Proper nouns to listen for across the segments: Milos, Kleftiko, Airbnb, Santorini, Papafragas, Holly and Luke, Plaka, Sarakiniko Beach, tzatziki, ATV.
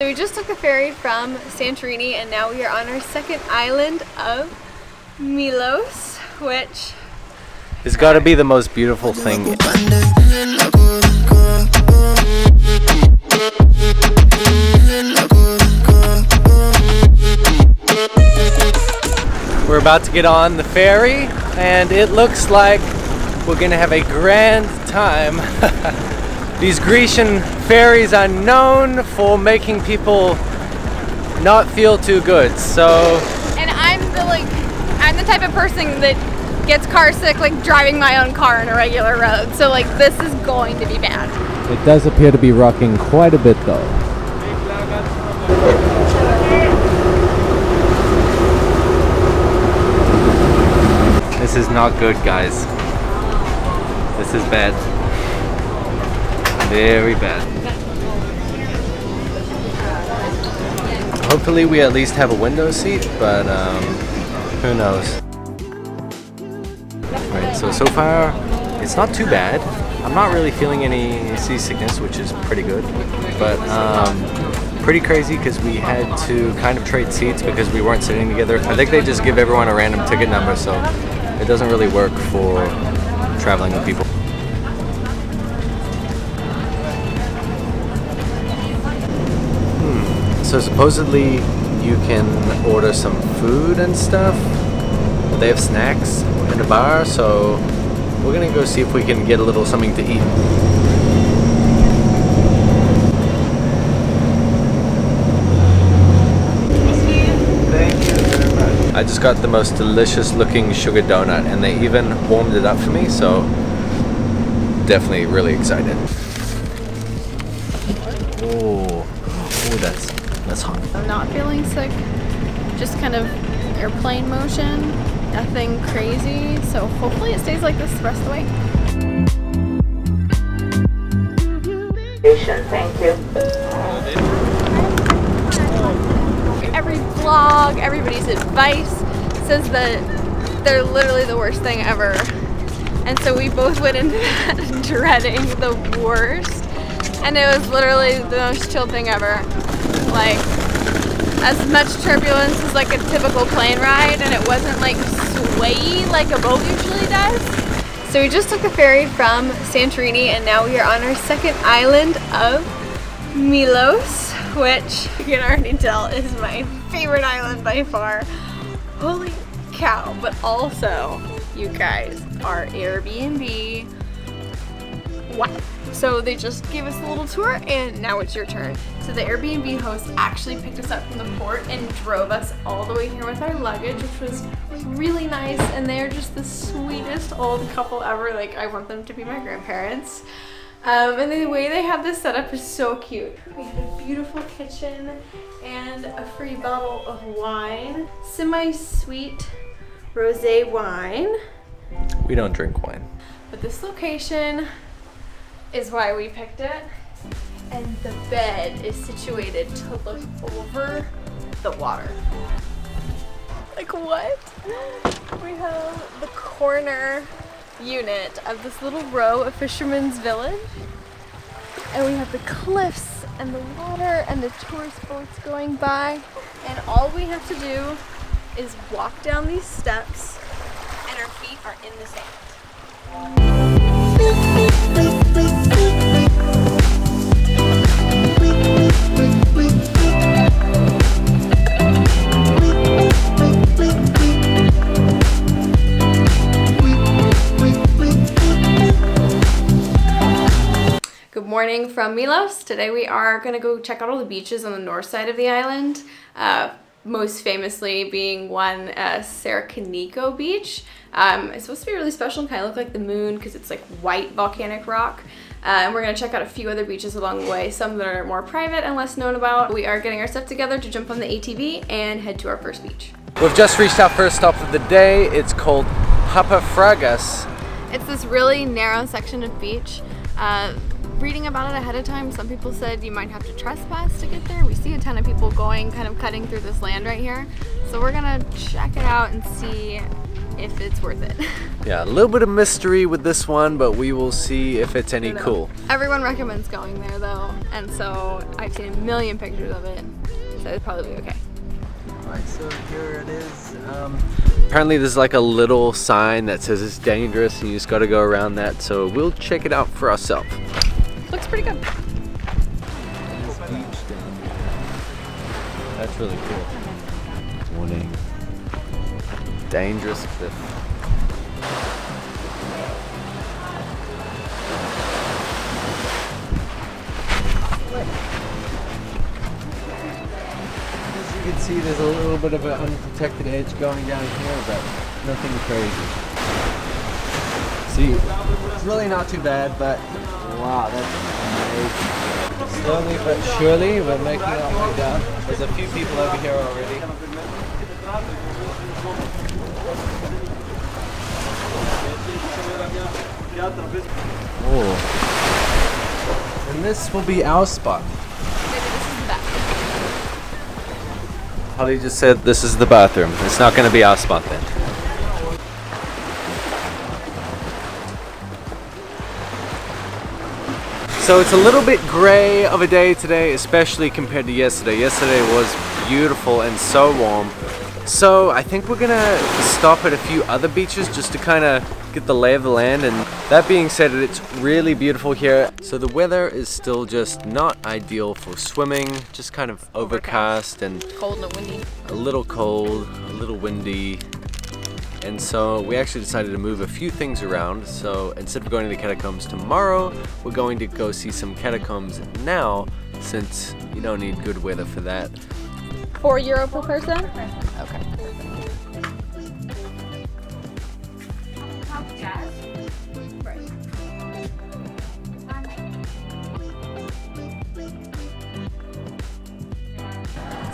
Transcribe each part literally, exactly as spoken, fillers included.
So we just took the ferry from Santorini and now we are on our second island of Milos, which has got to be the most beautiful thing. We're about to get on the ferry and it looks like we're gonna have a grand time. These Grecian ferries are known for making people not feel too good, so... And I'm the, like, I'm the type of person that gets car sick, like, driving my own car on a regular road, so, like, this is going to be bad. It does appear to be rocking quite a bit, though. This is not good, guys. This is bad. Very bad. Hopefully we at least have a window seat, but um, who knows. Alright, so so far it's not too bad. I'm not really feeling any seasickness, which is pretty good, but um, pretty crazy because we had to kind of trade seats because we weren't sitting together. I think they just give everyone a random ticket number, so it doesn't really work for traveling with people. So supposedly you can order some food and stuff. They have snacks and a bar, so we're gonna go see if we can get a little something to eat. Thank you very much. I just got the most delicious looking sugar donut and they even warmed it up for me, so definitely really excited. Oh, oh that's That's hot. I'm not feeling sick, just kind of airplane motion, nothing crazy, so hopefully it stays like this the rest of the way. Thank you. Every vlog, everybody's advice says that they're literally the worst thing ever, and so we both went into that dreading the worst, and it was literally the most chill thing ever. Like, as much turbulence as like a typical plane ride, and it wasn't like sway like a boat usually does. So we just took the ferry from Santorini and now we are on our second island of Milos, which you can already tell is my favorite island by far. Holy cow, but also you guys, our Airbnb. Wow. So they just gave us a little tour and now it's your turn. So the Airbnb host actually picked us up from the port and drove us all the way here with our luggage, which was really nice, and they're just the sweetest old couple ever. Like, I want them to be my grandparents. Um, and the way they have this set up is so cute. We had a beautiful kitchen and a free bottle of wine. Semi-sweet rosé wine. We don't drink wine. But this location is why we picked it, and the bed is situated to look over the water. Like, what? We have the corner unit of this little row of Fisherman's Village, and we have the cliffs and the water and the tourist boats going by, and all we have to do is walk down these steps and our feet are in the sand. Morning from Milos. Today we are going to go check out all the beaches on the north side of the island, uh, most famously being one uh, Sarakiniko Beach. Um, it's supposed to be really special and kind of look like the moon because it's like white volcanic rock. Uh, and we're going to check out a few other beaches along the way, some that are more private and less known about. We are getting our stuff together to jump on the A T V and head to our first beach. We've just reached our first stop of the day. It's called Papafragas. It's this really narrow section of beach. Uh, Reading about it ahead of time, some people said you might have to trespass to get there. We see a ton of people going, kind of cutting through this land right here. So we're gonna check it out and see if it's worth it. Yeah, a little bit of mystery with this one, but we will see if it's any cool. Everyone recommends going there though, and so I've seen a million pictures of it, so it's probably okay. Alright, so here it is. Um, apparently there's like a little sign that says it's dangerous and you just gotta go around that, so we'll check it out for ourselves. Looks pretty good. That's really cool. Warning. Dangerous cliff. As you can see, there's a little bit of an unprotected edge going down here, but nothing crazy. See, it's really not too bad, but wow, that's amazing. Slowly but surely, we're making our way down. There's a few people over here already. Oh. And this will be our spot. Maybe this is the bathroom. Holly just said this is the bathroom. It's not going to be our spot then. So it's a little bit gray of a day today, especially compared to yesterday. Yesterday was beautiful and so warm. So I think we're gonna stop at a few other beaches just to kind of get the lay of the land. And that being said, it's really beautiful here. So the weather is still just not ideal for swimming. Just kind of overcast and cold and windy. A little cold, a little windy. And so we actually decided to move a few things around. So instead of going to the catacombs tomorrow, we're going to go see some catacombs now, since you don't need good weather for that. Four euro per person? Okay.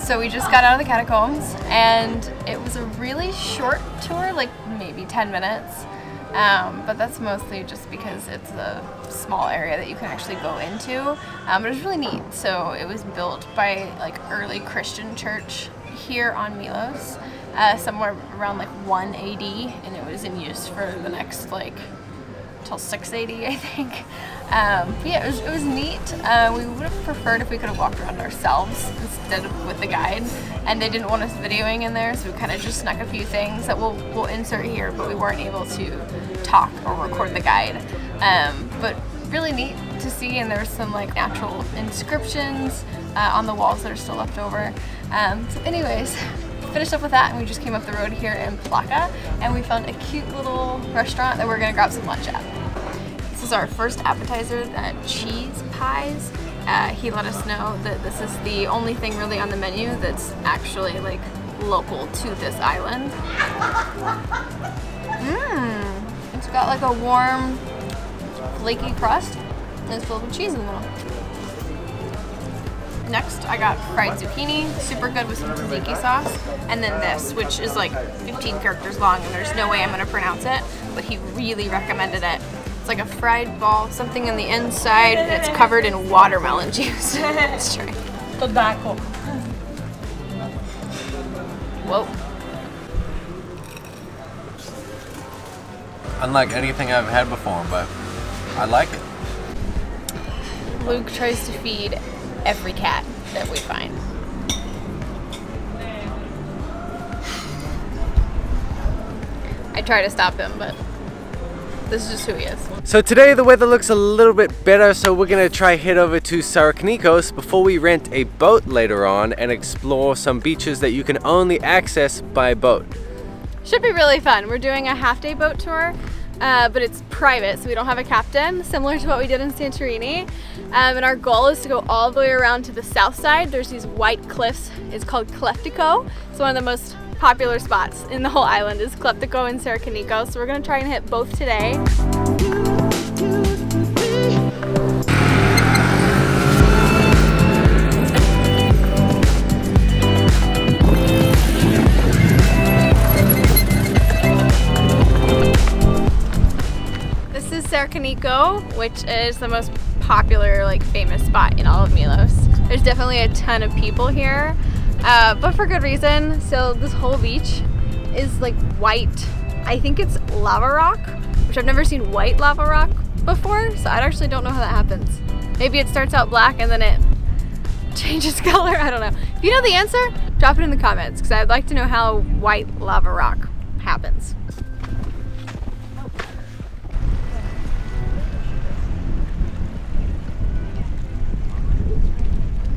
So we just got out of the catacombs and it was a really short tour, like maybe ten minutes, um, but that's mostly just because it's a small area that you can actually go into, um, but it was really neat. So it was built by like early Christian church here on Milos, uh, somewhere around like one A D, and it was in use for the next like till six eighty, I think. Um, but yeah, it was, it was neat. Uh, we would have preferred if we could have walked around ourselves instead of with the guide, and they didn't want us videoing in there, so we kind of just snuck a few things that we'll, we'll insert here, but we weren't able to talk or record the guide. Um, but really neat to see, and there's some like natural inscriptions uh, on the walls that are still left over. Um, so anyways, finished up with that, and we just came up the road here in Plaka, and we found a cute little restaurant that we're gonna grab some lunch at. This is our first appetizer, the cheese pies. Uh, he let us know that this is the only thing really on the menu that's actually like local to this island. Mmm, it's got like a warm, flaky crust, and it's filled with cheese in the middle. Next, I got fried zucchini, super good with some tzatziki sauce, and then this, which is like fifteen characters long, and there's no way I'm gonna pronounce it, but he really recommended it. It's like a fried ball, something in the inside, and it's covered in watermelon juice. Let's try. Tobacco. Whoa. Unlike anything I've had before, but I like it. Luke tries to feed every cat that we find. I try to stop him, but this is just who he is. So today the weather looks a little bit better, so we're gonna try head over to Sarakinikos before we rent a boat later on and explore some beaches that you can only access by boat. Should be really fun. We're doing a half day boat tour. Uh, but it's private, so we don't have a captain, similar to what we did in Santorini. Um, and our goal is to go all the way around to the south side. There's these white cliffs. It's called Kleftiko. It's one of the most popular spots in the whole island is Kleftiko and Sarakiniko. So we're going to try and hit both today. Sarakiniko, which is the most popular, like, famous spot in all of Milos. There's definitely a ton of people here, uh, but for good reason. So this whole beach is like white I think it's lava rock, which I've never seen white lava rock before, so I actually don't know how that happens. Maybe it starts out black and then it changes color, I don't know. If you know the answer, drop it in the comments, because I'd like to know how white lava rock happens.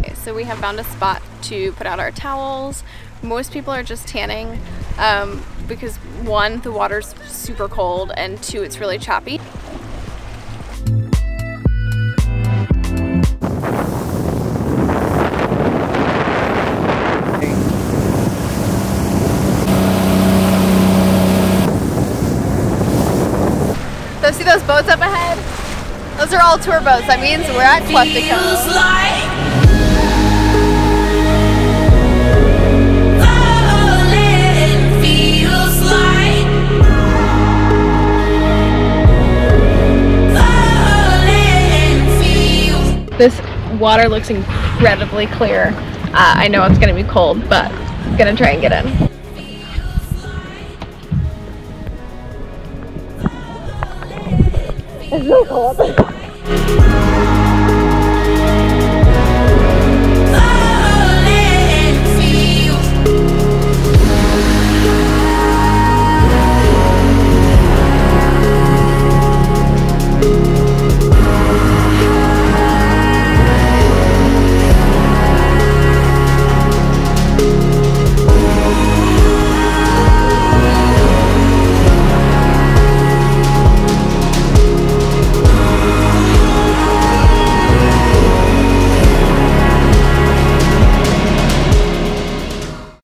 Okay, so we have found a spot to put out our towels. Most people are just tanning um, because one, the water's super cold, and two, it's really choppy. See those boats up ahead? Those are all tour boats. That means we're at Kleftiko. This water looks incredibly clear. Uh, I know it's gonna be cold, but I'm gonna try and get in. It's so cold.